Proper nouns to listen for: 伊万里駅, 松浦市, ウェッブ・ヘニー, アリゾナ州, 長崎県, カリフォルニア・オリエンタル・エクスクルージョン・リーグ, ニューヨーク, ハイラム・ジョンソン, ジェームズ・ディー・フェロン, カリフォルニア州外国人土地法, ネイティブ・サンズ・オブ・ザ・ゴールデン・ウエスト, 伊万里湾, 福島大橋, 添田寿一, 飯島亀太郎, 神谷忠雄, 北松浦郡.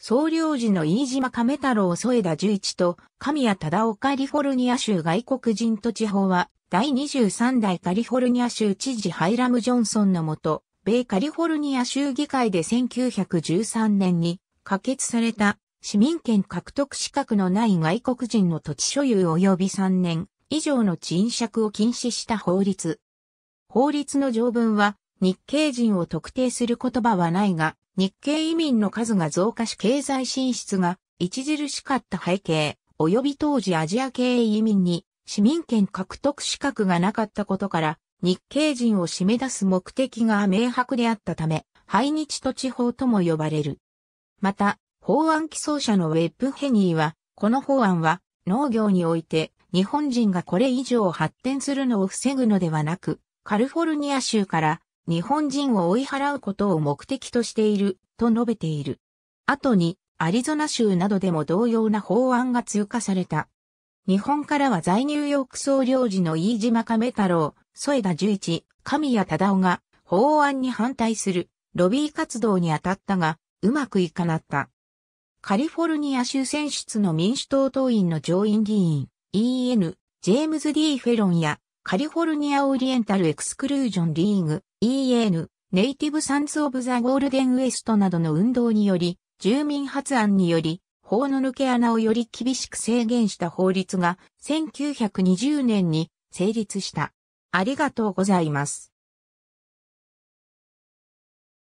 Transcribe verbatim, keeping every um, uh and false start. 総領事の飯島亀太郎添田寿一と神谷忠雄カリフォルニア州外国人土地法はだいにじゅうさんだいカリフォルニア州知事ハイラム・ジョンソンのもと、米カリフォルニア州議会でせんきゅうひゃくじゅうさんねんに可決された市民権獲得資格のない外国人の土地所有及びさんねん以上の賃借を禁止した法律。法律の条文は日系人を特定する言葉はないが、日系移民の数が増加し経済進出が著しかった背景、及び当時アジア系移民に市民権獲得資格がなかったことから、日系人を締め出す目的が明白であったため、排日土地法とも呼ばれる。また、法案起草者のウェッブ・ヘニーは、この法案は、農業において、日本人がこれ以上発展するのを防ぐのではなく、カリフォルニア州から日本人を追い払うことを目的としている、と述べている。後に、アリゾナ州などでも同様な法案が通過された。日本からは在ニューヨーク総領事の飯島亀太郎、添田寿一、神谷忠雄が法案に反対するロビー活動に当たったが、うまくいかなった。カリフォルニア州選出の民主党党員の上院議員、イーエヌ、ジェームズ・ディー・フェロンや、カリフォルニア・オリエンタル・エクスクルージョン・リーグ、イーエヌ、ネイティブ・サンズ・オブ・ザ・ゴールデン・ウエストなどの運動により、住民発案により、法の抜け穴をより厳しく制限した法律がせんきゅうひゃくにじゅうねんに成立した。ありがとうございます。